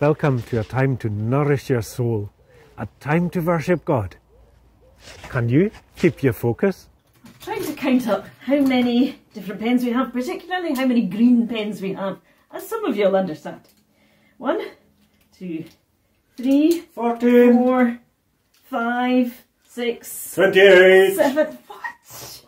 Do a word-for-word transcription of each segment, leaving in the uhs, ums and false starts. Welcome to a time to nourish your soul, a time to worship God. Can you keep your focus? I'm trying to count up how many different pens we have, particularly how many green pens we have, as some of you will understand. One, two, three, fourteen, four, five, six, twenty-eight, seven, what?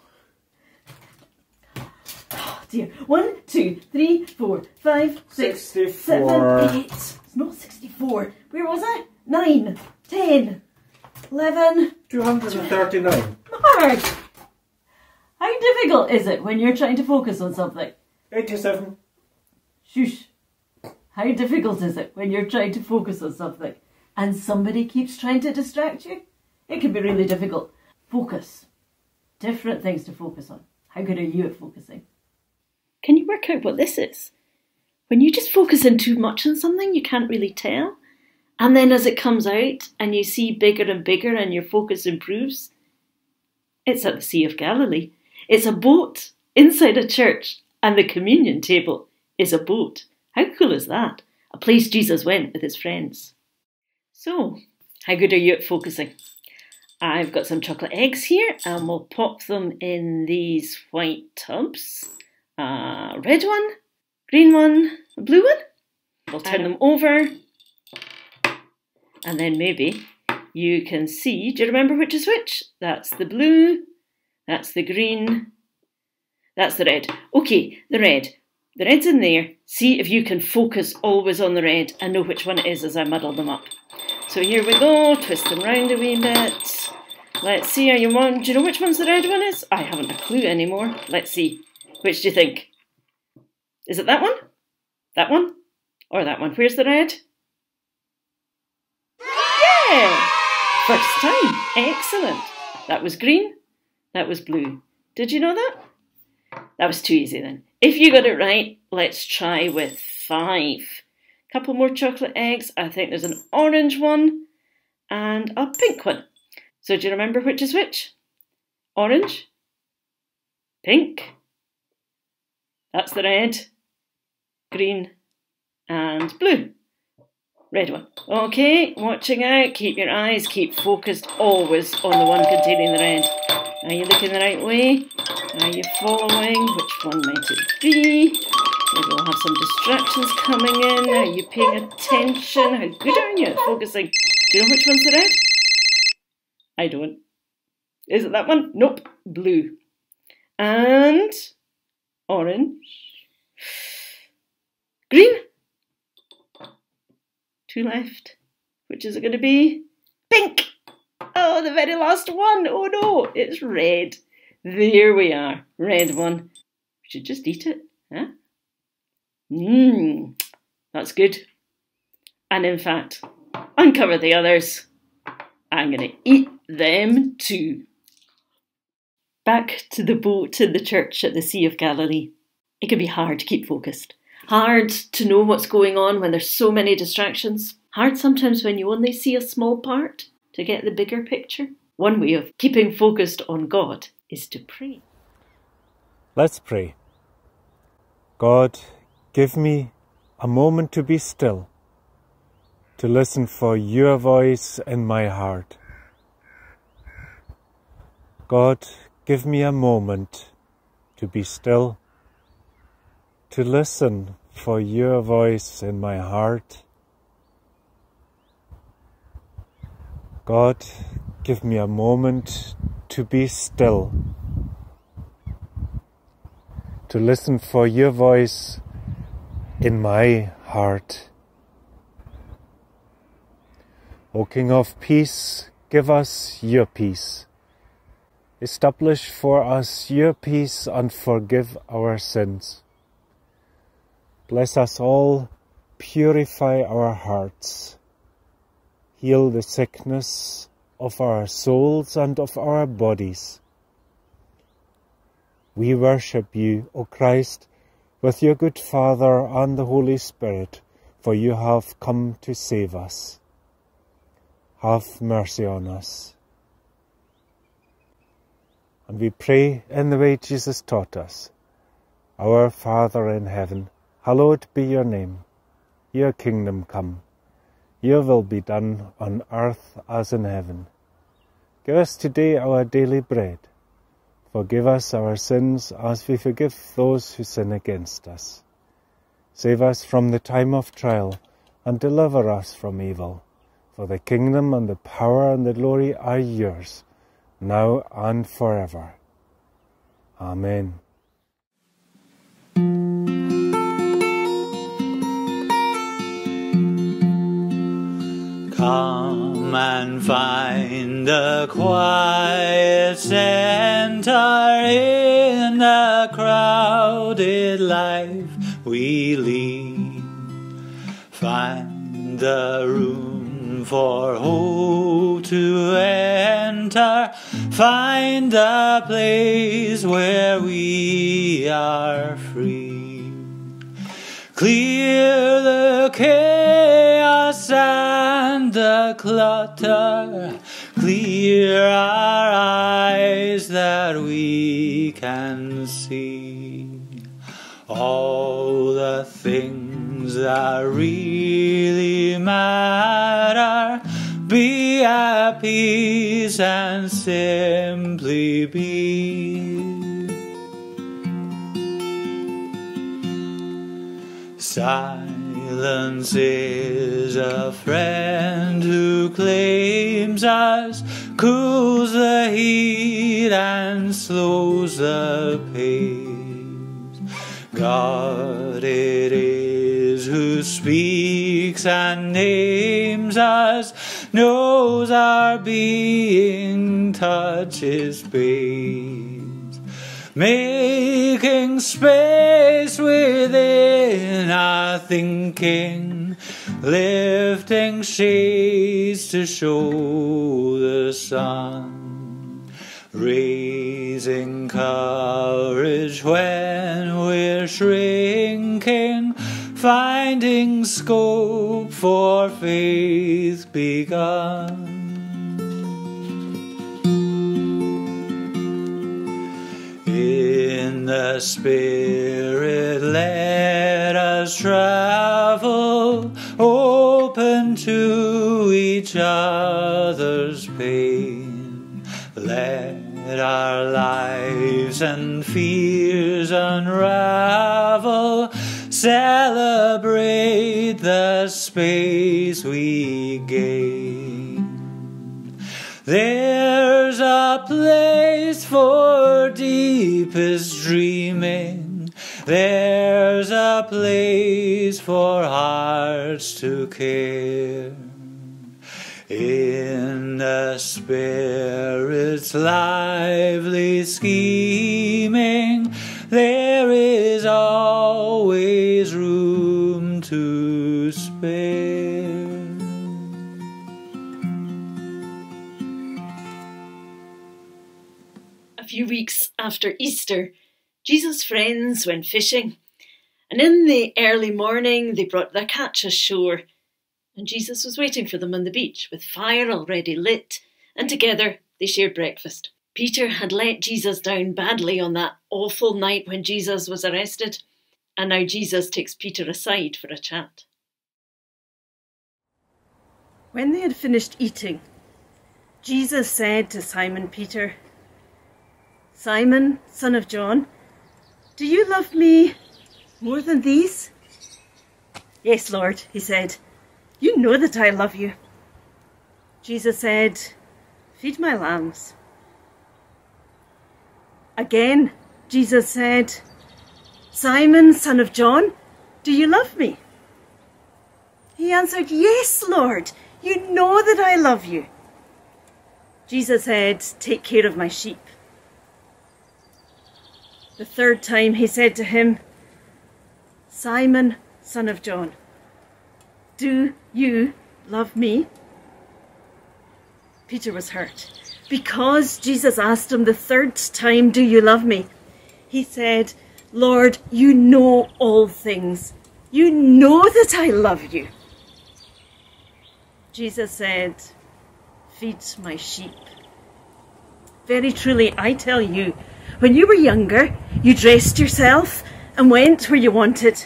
Oh dear. One, two, three, four, five, six, sixty-four. Seven, eight. It's not sixty-four. Where was I? Nine, ten, eleven, two hundred and thirty-nine. Mark! How difficult is it when you're trying to focus on something? Eighty-seven. Shush. How difficult is it when you're trying to focus on something and somebody keeps trying to distract you? It can be really difficult. Focus. Different things to focus on. How good are you at focusing? Can you work out what this is? When you just focus in too much on something, you can't really tell. And then as it comes out and you see bigger and bigger and your focus improves, it's at the Sea of Galilee. It's a boat inside a church, and the communion table is a boat. How cool is that? A place Jesus went with his friends. So, how good are you at focusing? I've got some chocolate eggs here, and we'll pop them in these white tubs. Uh, red one, green one, a blue one. We'll turn them over, and then maybe you can see, do you remember which is which? That's the blue, that's the green, that's the red. Okay, the red. The red's in there. See if you can focus always on the red and know which one it is as I muddle them up. So here we go, twist them round a wee bit. Let's see, are you on? Do you know which one's the red one is? I haven't a clue anymore. Let's see. Which do you think? Is it that one? That one? Or that one? Where's the red? Yeah! First time. Excellent. That was green. That was blue. Did you know that? That was too easy then. If you got it right, let's try with five. A couple more chocolate eggs. I think there's an orange one and a pink one. So do you remember which is which? Orange, pink, that's the red, green and blue. Red one. Okay, watching out, keep your eyes, keep focused always on the one containing the red. Are you looking the right way? Are you following? Which one might it be? Maybe we'll have some distractions coming in. Are you paying attention? How good are you at focusing? Do you know which one's the red? I don't. Is it that one? Nope. Blue. And orange. Green. Two left. Which is it going to be? Pink. Oh, the very last one. Oh no, it's red. There we are, red one. We should just eat it, huh? Mmm, that's good. And in fact, uncover the others. I'm gonna eat them too. Back to the boat in the church at the Sea of Galilee. It can be hard to keep focused. Hard to know what's going on when there's so many distractions. Hard sometimes when you only see a small part to get the bigger picture. One way of keeping focused on God is to pray. Let's pray. God, give me a moment to be still, to listen for your voice in my heart. God, give me a moment to be still, to listen for your voice in my heart. God, give me a moment to be still, to listen for your voice in my heart. O King of Peace, give us your peace. Establish for us your peace and forgive our sins. Bless us all, purify our hearts. Heal the sickness of our souls and of our bodies. We worship you, O Christ, with your good Father and the Holy Spirit, for you have come to save us. Have mercy on us. And we pray in the way Jesus taught us. Our Father in heaven, hallowed be your name. Your kingdom come, your will be done on earth as in heaven. Give us today our daily bread. Forgive us our sins as we forgive those who sin against us. Save us from the time of trial and deliver us from evil. For the kingdom and the power and the glory are yours, now and forever. Amen. Come and find the quiet center in the crowded life we lead. Find the room for hope to enter. Find the place where we are free. Clear the chaos and the clutter. Clear our eyes that we can see. All the things that really matter. Be at peace and simply be. Silence is a friend who claims us, cools the heat and slows the pace. God it is who speaks and names us, knows our being, touches space, making space within our thinking, lifting shades to show the sun, raising courage when we're shrinking, finding scope for faith begun. In the Spirit let us travel, open to each other's pain. Let our lives and fears unravel. Celebrate the space we gain. There's a place for deepest dreaming. There's a place for hearts to care. In the Spirit's lively scheming, there is always room to spare. A few weeks after Easter, Jesus' friends went fishing, and in the early morning they brought their catch ashore, and Jesus was waiting for them on the beach with fire already lit, and together they shared breakfast. Peter had let Jesus down badly on that awful night when Jesus was arrested, and now Jesus takes Peter aside for a chat. When they had finished eating, Jesus said to Simon Peter, "Simon, son of John, do you love me more than these?" "Yes, Lord," he said, "you know that I love you." Jesus said, "Feed my lambs." Again, Jesus said, "Simon, son of John, do you love me?" He answered, "Yes, Lord, you know that I love you." Jesus said, "Take care of my sheep." The third time he said to him, "Simon, son of John, do you love me?" Peter was hurt. Because Jesus asked him the third time, "Do you love me?" he said, "Lord, you know all things. You know that I love you." Jesus said, "Feed my sheep. Very truly, I tell you, when you were younger, you dressed yourself and went where you wanted.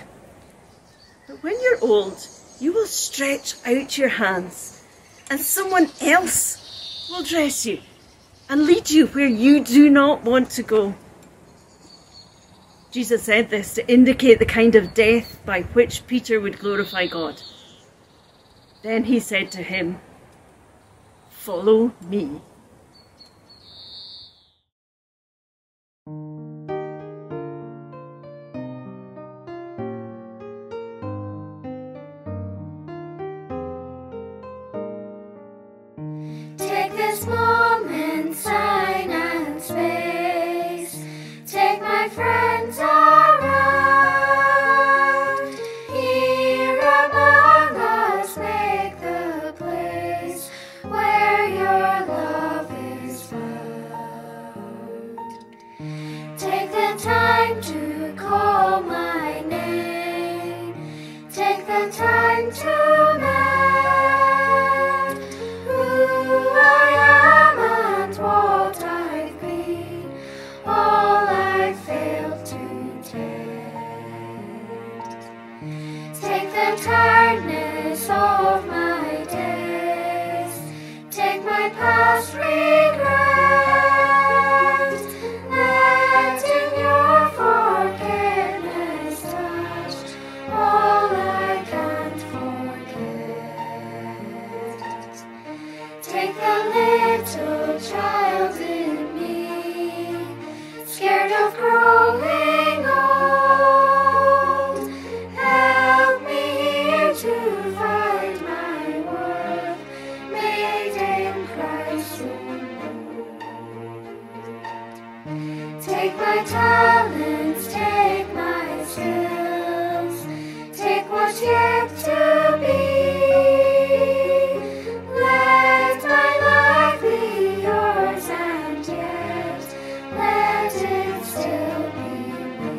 But when you're old, you will stretch out your hands and someone else will dress you and lead you where you do not want to go. Jesus said this to indicate the kind of death by which Peter would glorify God. Then he said to him, "Follow me." Take this moment, time and space. Take my friends around. Here among us, make the place where your love is found. Take the time to call my name. Take the time to make tiredness of my days. Take my past regret. Let in your forgiveness touch all I can't forget. Take the little child in me, scared of growing. Take my talents, take my skills, take what's yet to be. Let my life be yours, and yet let it still be me.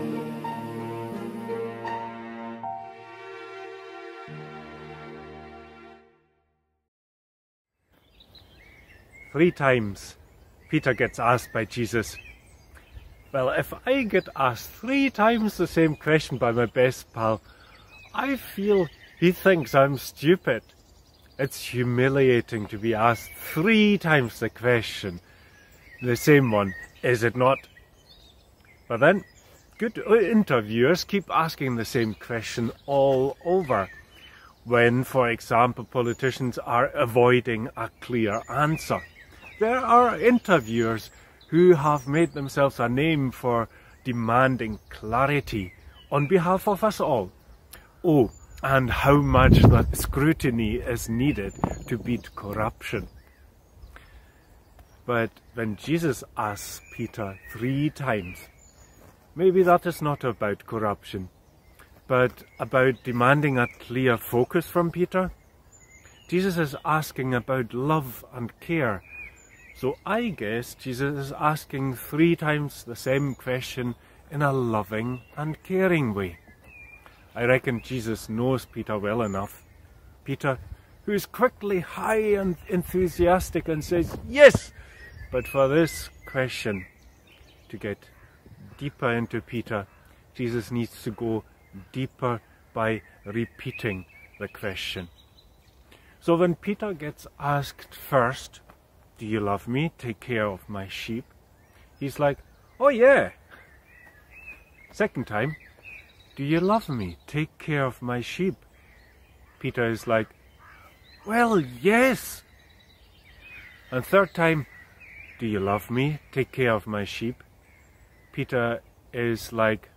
Three times Peter gets asked by Jesus, "Well, if I get asked three times the same question by my best pal, I feel he thinks I'm stupid." It's humiliating to be asked three times the question, the same one, is it not? But then, good interviewers keep asking the same question all over, when, for example, politicians are avoiding a clear answer. There are interviewers who have made themselves a name for demanding clarity on behalf of us all. Oh, and how much that scrutiny is needed to beat corruption. But when Jesus asks Peter three times, maybe that is not about corruption, but about demanding a clear focus from Peter. Jesus is asking about love and care. So I guess Jesus is asking three times the same question in a loving and caring way. I reckon Jesus knows Peter well enough. Peter, who is quickly high and enthusiastic and says yes, but for this question, to get deeper into Peter, Jesus needs to go deeper by repeating the question. So when Peter gets asked first, "Do you love me? Take care of my sheep?" he's like, "Oh yeah." Second time, "Do you love me? Take care of my sheep?" Peter is like, "Well, yes." And third time, "Do you love me? Take care of my sheep?" Peter is like,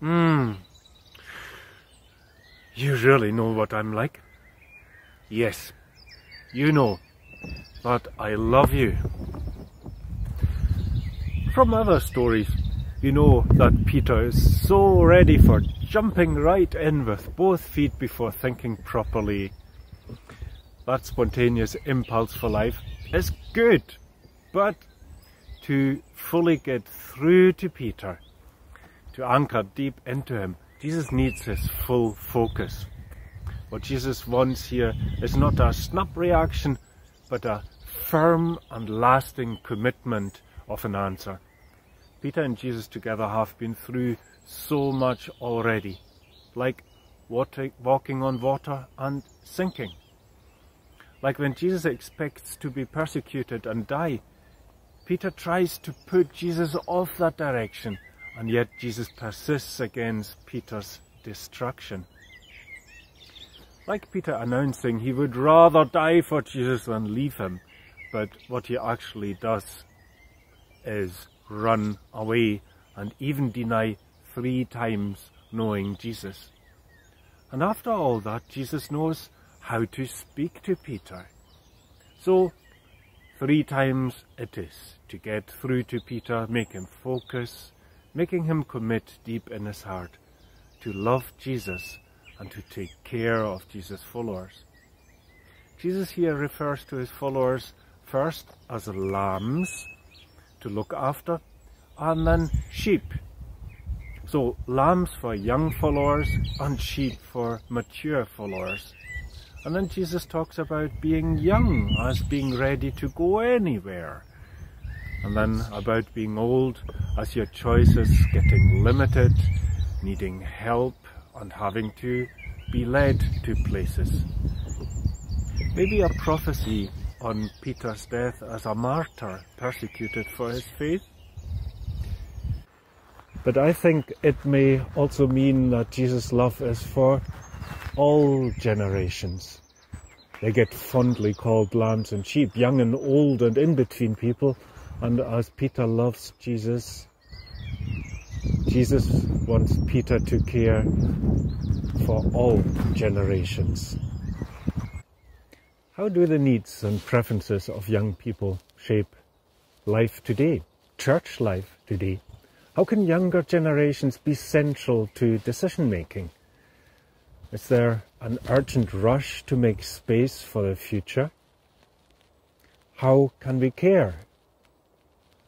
Hmm, you really know what I'm like?" "Yes, you know that I love you." From other stories, you know that Peter is so ready for jumping right in with both feet before thinking properly. That spontaneous impulse for life is good, but to fully get through to Peter, to anchor deep into him, Jesus needs his full focus. What Jesus wants here is not a snap reaction, but a firm and lasting commitment of an answer. Peter and Jesus together have been through so much already. Like walking on water and sinking. Like when Jesus expects to be persecuted and die, Peter tries to put Jesus off that direction, and yet Jesus persists against Peter's destruction. Like Peter announcing he would rather die for Jesus than leave him, but what he actually does is run away and even deny three times knowing Jesus. And after all that, Jesus knows how to speak to Peter. So three times it is to get through to Peter, make him focus, making him commit deep in his heart to love Jesus and to take care of Jesus' followers. Jesus here refers to his followers first as lambs to look after, and then sheep. So lambs for young followers and sheep for mature followers. And then Jesus talks about being young as being ready to go anywhere, and then about being old as your choices getting limited, needing help and having to be led to places. Maybe a prophecy on Peter's death as a martyr persecuted for his faith. But I think it may also mean that Jesus' love is for all generations. They get fondly called lambs and sheep, young and old and in between people. And as Peter loves Jesus, Jesus wants Peter to care for all generations. How do the needs and preferences of young people shape life today, church life today? How can younger generations be central to decision making? Is there an urgent rush to make space for the future? How can we care?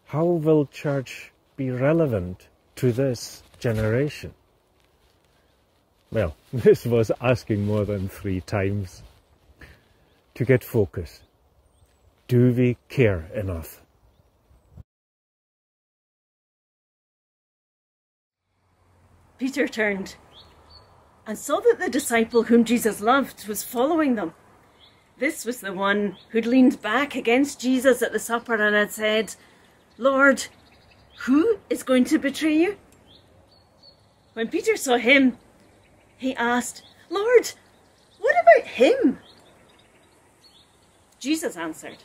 How will church be relevant to this generation? Well, this was asking more than three times. To get focus, do we care enough? Peter turned and saw that the disciple whom Jesus loved was following them. This was the one who'd leaned back against Jesus at the supper and had said, "Lord, who is going to betray you?" When Peter saw him, he asked, "Lord, what about him?" Jesus answered,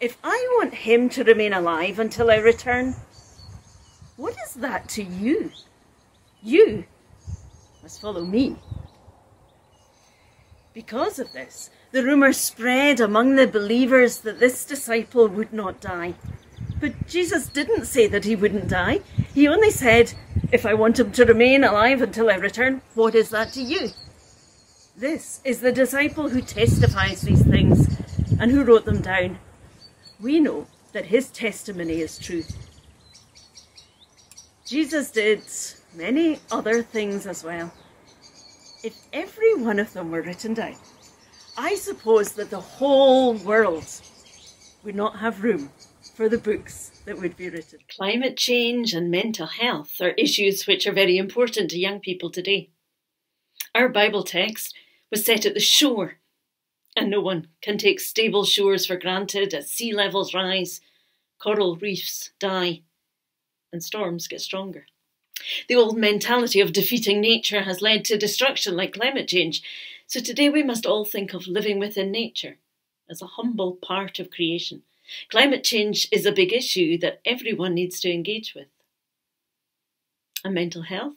"If I want him to remain alive until I return, what is that to you? You must follow me." Because of this, the rumor spread among the believers that this disciple would not die. But Jesus didn't say that he wouldn't die. He only said, "If I want him to remain alive until I return, what is that to you?" This is the disciple who testifies these things and who wrote them down. We know that his testimony is true. Jesus did many other things as well. If every one of them were written down, I suppose that the whole world would not have room for the books that would be written. Climate change and mental health are issues which are very important to young people today. Our Bible text was set at the shore, and no one can take stable shores for granted as sea levels rise, coral reefs die, and storms get stronger. The old mentality of defeating nature has led to destruction like climate change, so today we must all think of living within nature as a humble part of creation. Climate change is a big issue that everyone needs to engage with. And mental health?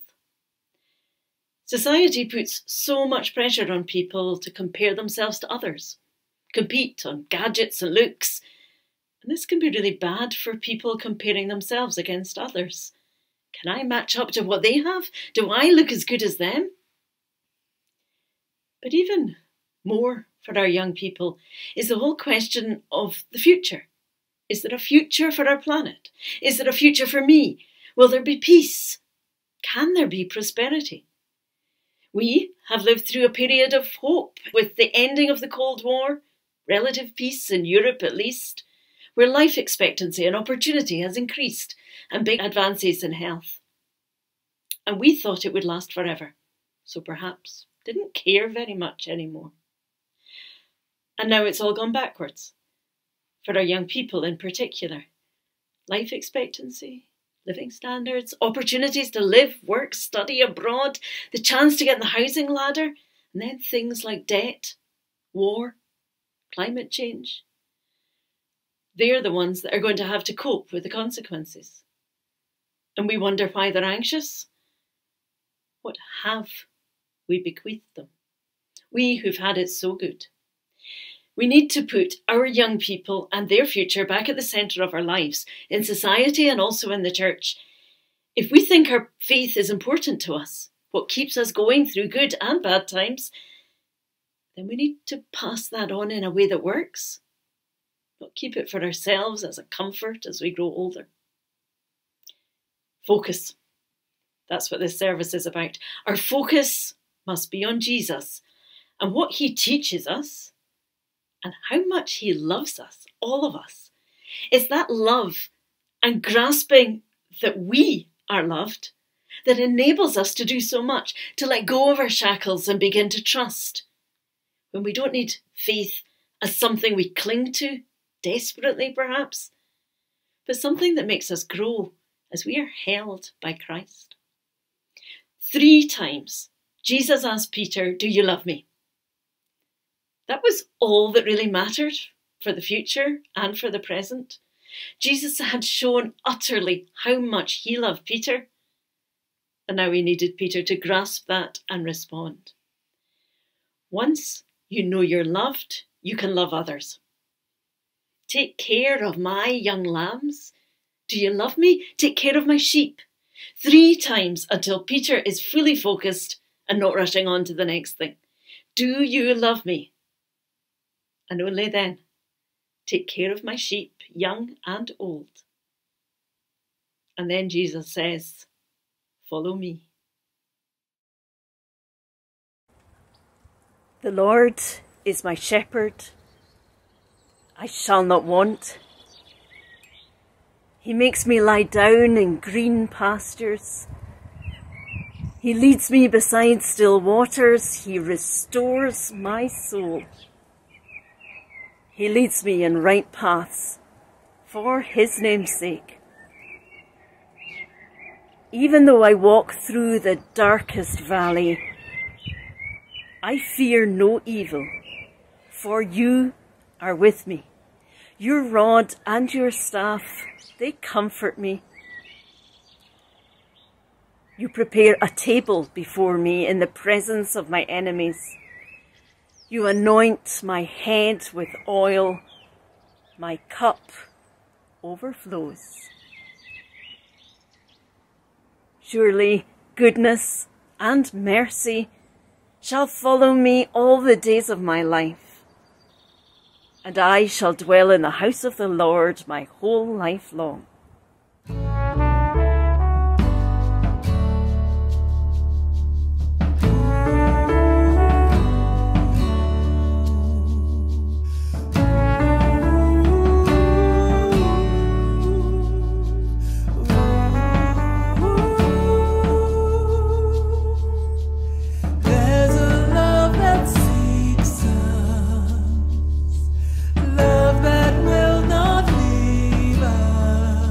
Society puts so much pressure on people to compare themselves to others, compete on gadgets and looks, and this can be really bad for people comparing themselves against others. Can I match up to what they have? Do I look as good as them? But even more for our young people is the whole question of the future. Is there a future for our planet? Is there a future for me? Will there be peace? Can there be prosperity? We have lived through a period of hope with the ending of the Cold War, relative peace in Europe at least, where life expectancy and opportunity has increased and big advances in health. And we thought it would last forever, so perhaps didn't care very much anymore. And now it's all gone backwards, for our young people in particular. Life expectancy, living standards, opportunities to live, work, study abroad, the chance to get on the housing ladder, and then things like debt, war, climate change. They're the ones that are going to have to cope with the consequences. And we wonder why they're anxious. What have we bequeathed them? We who've had it so good. We need to put our young people and their future back at the centre of our lives, in society and also in the church. If we think our faith is important to us, what keeps us going through good and bad times, then we need to pass that on in a way that works, not keep it for ourselves as a comfort as we grow older. Focus. That's what this service is about. Our focus must be on Jesus and what he teaches us, and how much he loves us, all of us. It's that love and grasping that we are loved that enables us to do so much, to let go of our shackles and begin to trust. When we don't need faith as something we cling to, desperately perhaps, but something that makes us grow as we are held by Christ. Three times, Jesus asked Peter, "Do you love me?" That was all that really mattered for the future and for the present. Jesus had shown utterly how much he loved Peter, and now he needed Peter to grasp that and respond. Once you know you're loved, you can love others. Take care of my young lambs. Do you love me? Take care of my sheep. Three times until Peter is fully focused and not rushing on to the next thing. Do you love me? And only then, take care of my sheep, young and old. And then Jesus says, follow me. The Lord is my shepherd. I shall not want. He makes me lie down in green pastures. He leads me beside still waters. He restores my soul. He leads me in right paths for his name's sake. Even though I walk through the darkest valley, I fear no evil, for you are with me. Your rod and your staff, they comfort me. You prepare a table before me in the presence of my enemies. You anoint my head with oil, my cup overflows. Surely goodness and mercy shall follow me all the days of my life, and I shall dwell in the house of the Lord my whole life long. Love that will not leave us.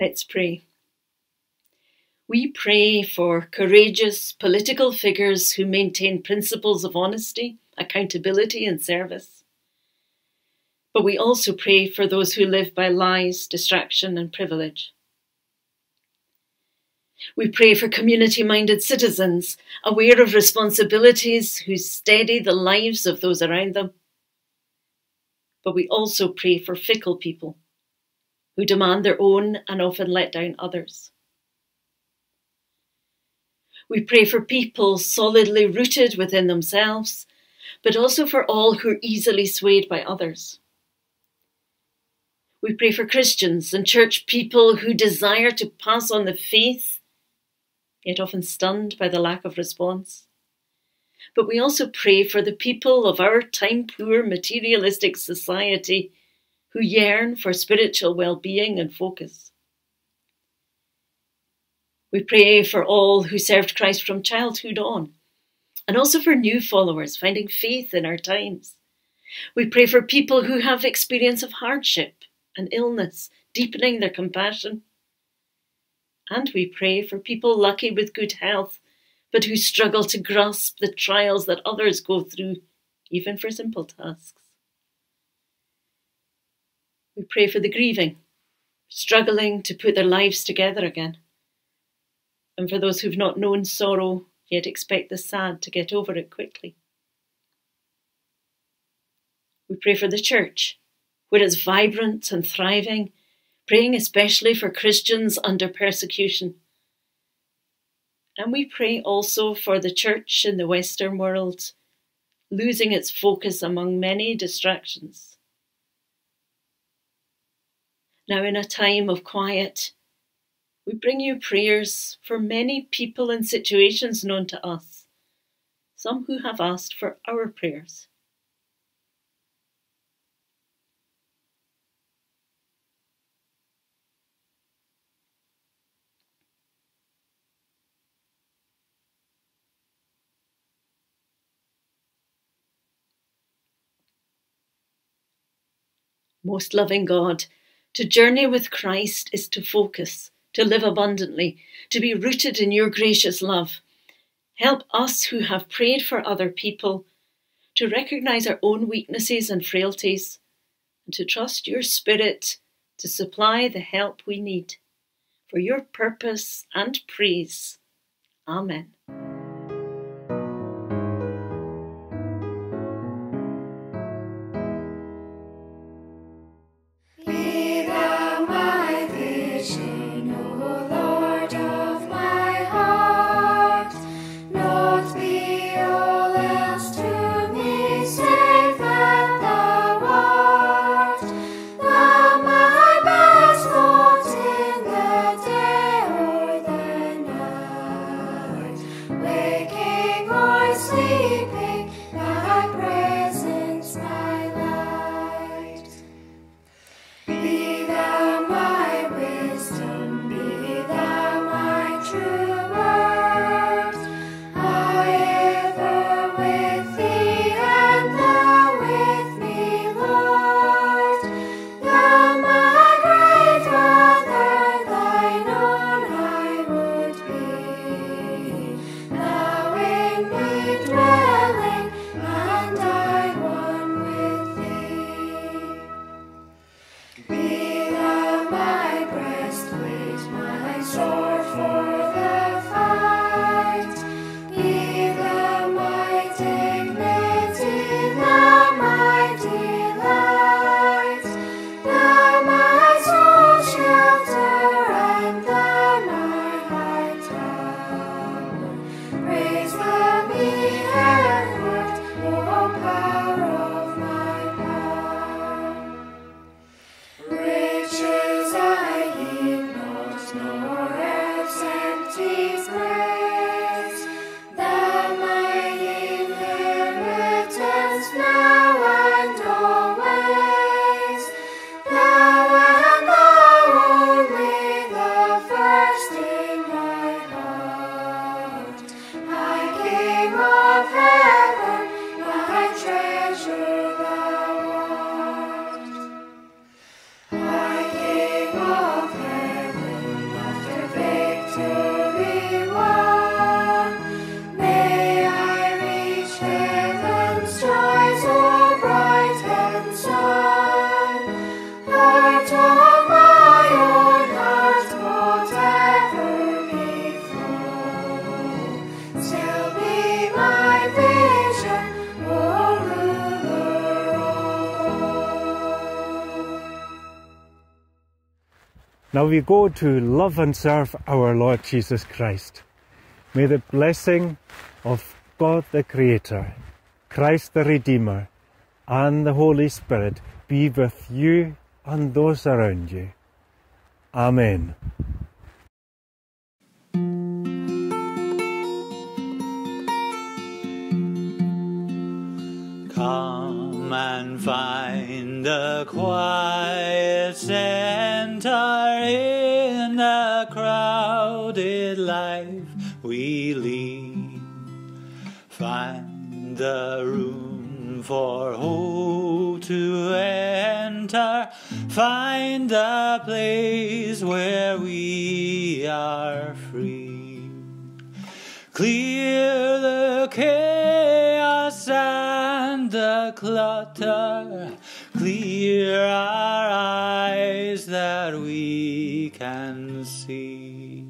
Let's pray. We pray for courageous political figures who maintain principles of honesty, accountability and service. But we also pray for those who live by lies, distraction and privilege. We pray for community-minded citizens, aware of responsibilities who steady the lives of those around them. But we also pray for fickle people who demand their own and often let down others. We pray for people solidly rooted within themselves, but also for all who are easily swayed by others. We pray for Christians and church people who desire to pass on the faith, yet often stunned by the lack of response. But we also pray for the people of our time-poor materialistic society who yearn for spiritual well-being and focus. We pray for all who served Christ from childhood on, and also for new followers finding faith in our times. We pray for people who have experience of hardship and illness, deepening their compassion. And we pray for people lucky with good health, but who struggle to grasp the trials that others go through, even for simple tasks. We pray for the grieving, struggling to put their lives together again, and for those who've not known sorrow, yet expect the sad to get over it quickly. We pray for the church, where it's vibrant and thriving, praying especially for Christians under persecution. And we pray also for the church in the Western world, losing its focus among many distractions. Now, in a time of quiet, we bring you prayers for many people and situations known to us, some who have asked for our prayers. Most loving God, to journey with Christ is to focus, to live abundantly, to be rooted in your gracious love. Help us who have prayed for other people to recognise our own weaknesses and frailties and to trust your Spirit to supply the help we need. For your purpose and praise. Amen. Now we go to love and serve our Lord Jesus Christ. May the blessing of God the Creator, Christ the Redeemer, and the Holy Spirit be with you and those around you. Amen. Come and find the quiet center in the crowded life we lead. Find the room for hope to enter. Find the place where we are free. Clear the chaos and the clutter, clear our eyes that we can see.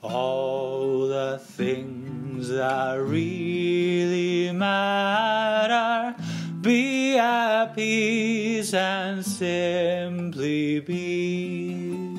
All the things that really matter, be at peace and simply be.